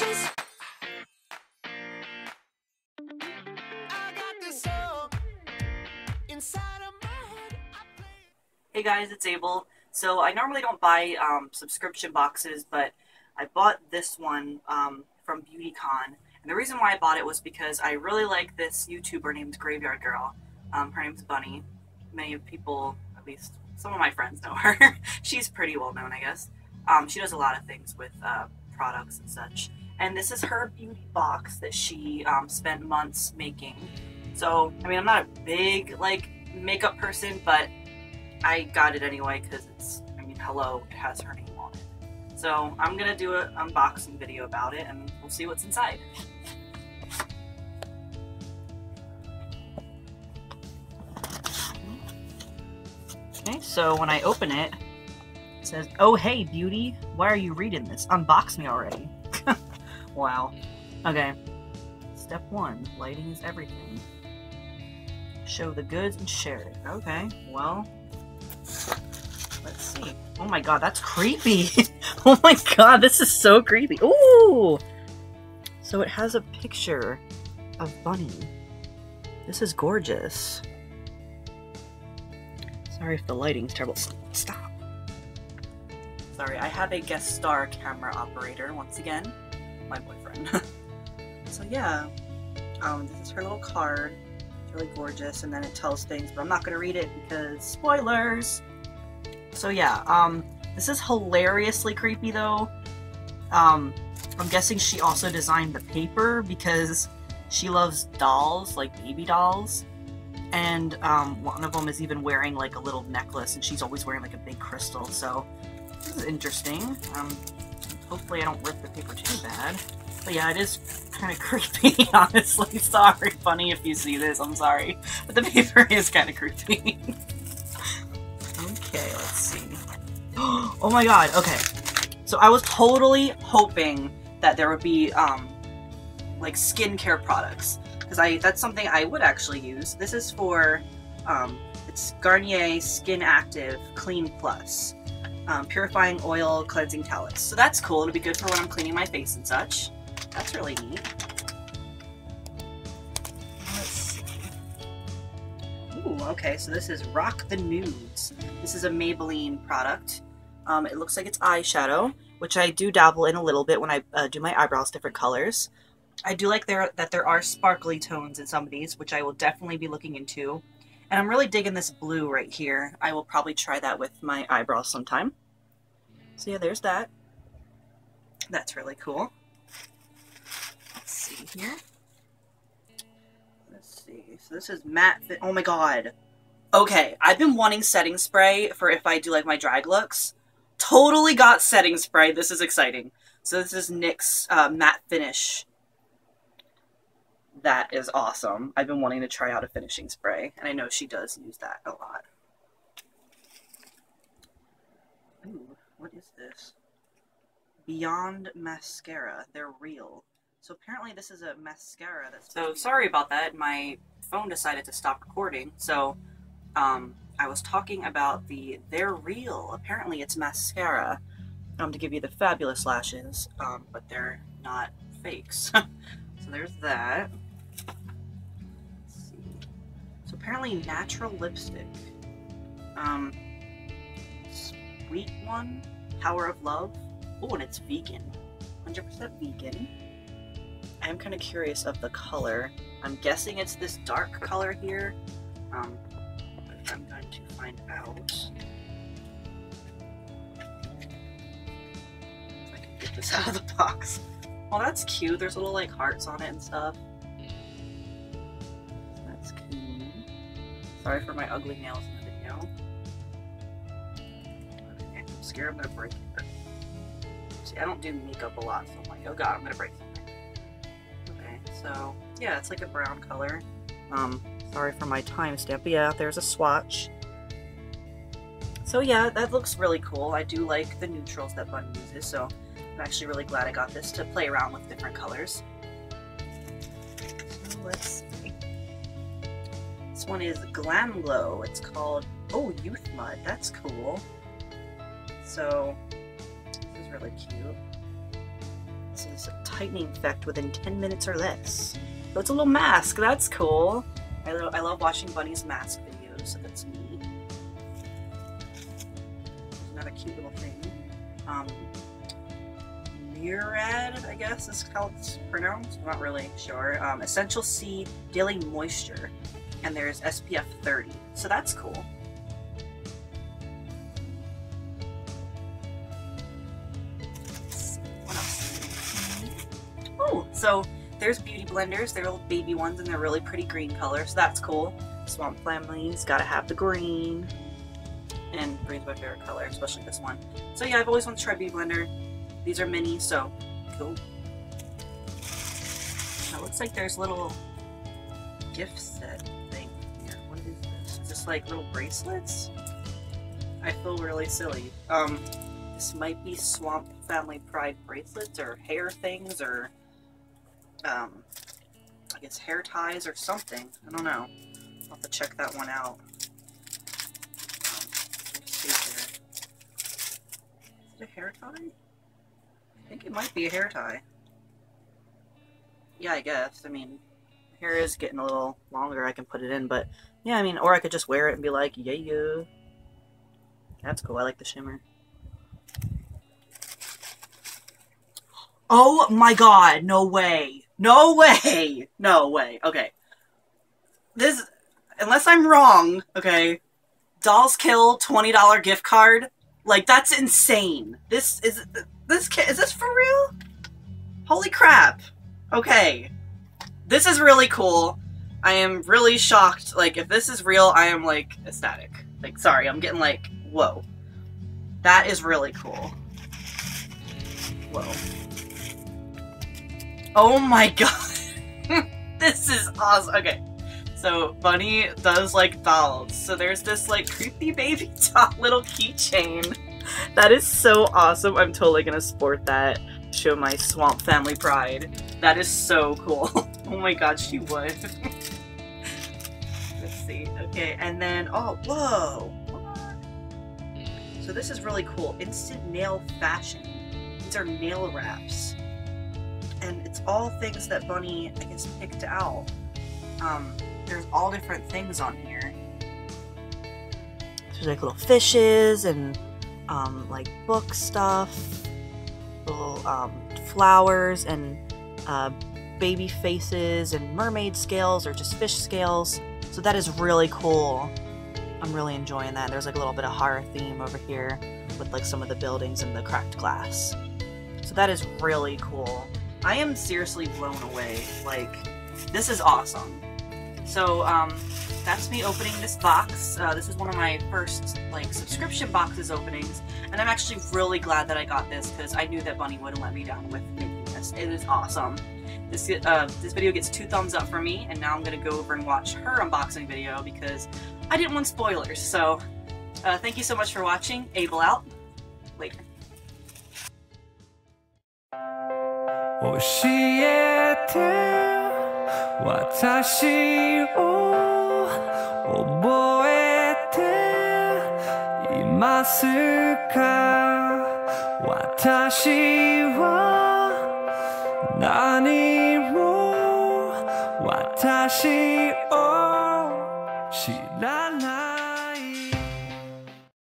lashes. I got this song inside of my head. Hey guys, it's Abel. So I normally don't buy subscription boxes, but I bought this one from Beautycon. And the reason why I bought it was because I really like this YouTuber named Grav3yardgirl. Her name's Bunny. Many people, at least some of my friends, know her. She's pretty well known, I guess. She does a lot of things with products and such. And this is her beauty box that she spent months making. So, I mean, I'm not a big, like, makeup person, but I got it anyway because it's, I mean, hello, it has her name on it. So I'm going to do an unboxing video about it and we'll see what's inside. Okay, so when I open it, it says, "Oh hey beauty, why are you reading this? Unbox me already." Wow. Okay. Step 1, lighting is everything. Show the goods and share it. Okay, well, let's see. Oh my god, that's creepy. Oh my god, this is so creepy. Ooh! So it has a picture of Bunny. This is gorgeous. Sorry if the lighting's terrible. Stop. Sorry, I have a guest star camera operator once again. My boyfriend. So yeah, this is her little card. It's really gorgeous, and then it tells things, but I'm not gonna read it because spoilers. So yeah, this is hilariously creepy though. I'm guessing she also designed the paper because she loves dolls, like baby dolls. And one of them is even wearing like a little necklace, and she's always wearing like a big crystal. So this is interesting. Hopefully I don't rip the paper too bad. But yeah, it is kind of creepy, honestly. Sorry, Bunny, if you see this, I'm sorry. But the paper is kind of creepy. Okay, let's see. Oh my god, okay. So I was totally hoping that there would be like skincare products. Because that's something I would actually use. This is for, it's Garnier Skin Active Clean Plus. Purifying oil cleansing towels. So that's cool. It'll be good for when I'm cleaning my face and such. That's really neat. Let's see. Ooh, okay. So this is Rock the Nudes. This is a Maybelline product. It looks like it's eyeshadow, which I do dabble in a little bit when I do my eyebrows different colors. I do like that there are sparkly tones in some of these, which I will definitely be looking into. And I'm really digging this blue right here. I will probably try that with my eyebrows sometime. So yeah, there's that. That's really cool. Let's see here. Let's see. So this is matte. Oh my god. Okay, I've been wanting setting spray for if I do like my drag looks. Totally got setting spray. This is exciting. So this is NYX matte finish. That is awesome. I've been wanting to try out a finishing spray, and I know she does use that a lot. Ooh, what is this? Beyond Mascara. They're real. So apparently this is a mascara that's... So sorry about that. My phone decided to stop recording. So I was talking about the They're Real. Apparently it's mascara to give you the fabulous lashes, but they're not fakes. So there's that. So apparently natural lipstick. Sweet one, Power of Love. Oh, and it's vegan, 100% vegan. I'm kind of curious of the color. I'm guessing it's this dark color here. But I'm going to find out. If I can get this out of the box. Oh, that's cute. There's little like hearts on it and stuff. That's cute. Sorry for my ugly nails in the video. Okay, I'm scared I'm gonna break it. See, I don't do makeup a lot, so I'm like, oh god, I'm gonna break something. Okay, so yeah, it's like a brown color. Sorry for my timestamp. Yeah, there's a swatch. So yeah, that looks really cool. I do like the neutrals that Bunny uses, so I'm actually really glad I got this to play around with different colors. So let's see. This one is Glam Glow. It's called, oh, Youth Mud. That's cool. So, this is really cute. This is a tightening effect within 10 minutes or less. So it's a little mask. That's cool. I love watching Bunny's mask videos, so that's neat. Another cute little thing. Mirad, I guess is how it's pronounced. I'm not really sure. Essential C Dilly Moisture, and there's SPF 30. So that's cool. So there's beauty blenders, they're little baby ones, and they're really pretty green color, so that's cool. Swamp Family's gotta have the green, and green's my favorite color, especially this one. So yeah, I've always wanted to try beauty blender. These are mini, so cool. Now it looks like there's little gift set thing here. What is this? Is this like little bracelets? I feel really silly. This might be Swamp Family Pride bracelets or hair things or I guess hair ties or something. I don't know. I'll have to check that one out. Let's see here. Is it a hair tie? I think it might be a hair tie. Yeah, I guess. I mean, hair is getting a little longer. I can put it in, but yeah, I mean, or I could just wear it and be like, yeah, yeah. That's cool. I like the shimmer. Oh my god, no way. No way. No way. Okay. This, unless I'm wrong, okay, Dolls Kill $20 gift card. Like, that's insane. Is this for real? Holy crap. Okay. This is really cool. I am really shocked. Like, if this is real, I am, like, ecstatic. Like, sorry, I'm getting, like, whoa. That is really cool. Whoa. Oh my god. This is awesome. Okay, so Bunny does like dolls, so there's this like creepy baby doll little keychain. That is so awesome. I'm totally gonna sport that, show my Swamp Family pride. That is so cool. Oh my god, she would. Let's see. Okay, and then oh, whoa, so this is really cool. Instant Nail Fashion. These are nail wraps. And it's all things that Bunny, I guess, picked out. There's all different things on here. There's like little fishes and like book stuff, little flowers and baby faces and mermaid scales or just fish scales. So that is really cool. I'm really enjoying that. There's like a little bit of horror theme over here with like some of the buildings and the cracked glass. So that is really cool. I am seriously blown away. Like, this is awesome. So, that's me opening this box. This is one of my first, like, subscription boxes openings, and I'm actually really glad that I got this because I knew that Bunny wouldn't let me down with making this. It is awesome. This video gets 2 thumbs up from me, and now I'm gonna go over and watch her unboxing video because I didn't want spoilers. So, thank you so much for watching. Able out. Later.